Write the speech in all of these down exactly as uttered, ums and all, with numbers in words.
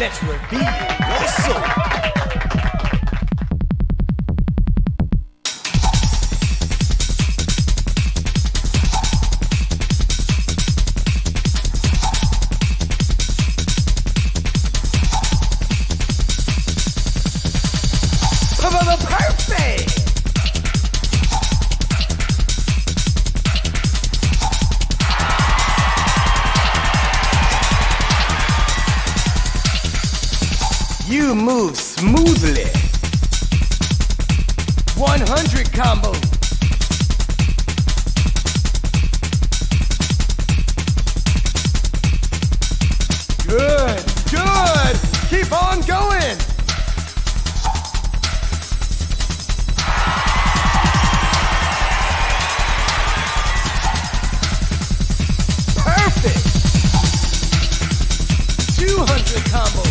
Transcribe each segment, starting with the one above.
Let's reveal your soul. You move smoothly. one hundred combo. Good, good. Keep on going. Perfect. two hundred combos.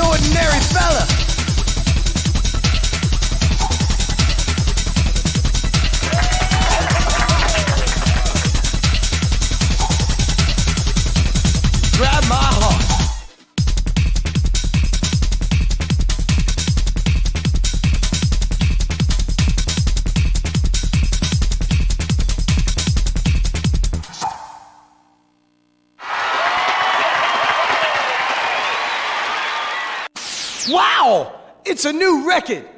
Ordinary fella. Grab my heart. Wow! It's a new record!